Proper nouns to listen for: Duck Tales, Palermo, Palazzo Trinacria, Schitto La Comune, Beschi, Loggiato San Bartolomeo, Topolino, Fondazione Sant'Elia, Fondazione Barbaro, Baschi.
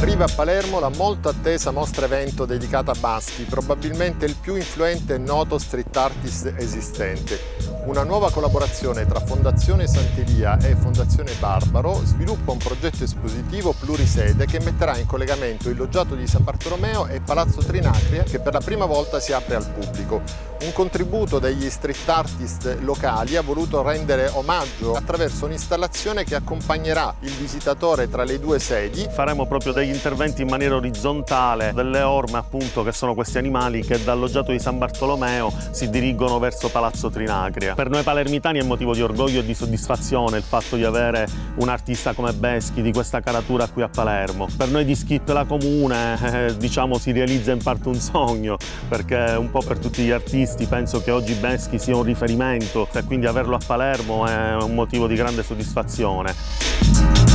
Arriva a Palermo la molto attesa mostra evento dedicata a Baschi, probabilmente il più influente e noto street artist esistente. Una nuova collaborazione tra Fondazione Sant'Elia e Fondazione Barbaro sviluppa un progetto espositivo plurisede che metterà in collegamento il Loggiato di San Bartolomeo e Palazzo Trinacria, che per la prima volta si apre al pubblico. Un contributo degli street artist locali ha voluto rendere omaggio attraverso un'installazione che accompagnerà il visitatore tra le due sedi. Faremo proprio degli interventi in maniera orizzontale delle orme, appunto, che sono questi animali che dal Loggiato di San Bartolomeo si dirigono verso Palazzo Trinacria. Per noi palermitani è motivo di orgoglio e di soddisfazione il fatto di avere un artista come Beschi di questa caratura qui a Palermo. Per noi di Schitto La Comune diciamo si realizza in parte un sogno, perché un po' per tutti gli artisti penso che oggi Beschi sia un riferimento e quindi averlo a Palermo è un motivo di grande soddisfazione.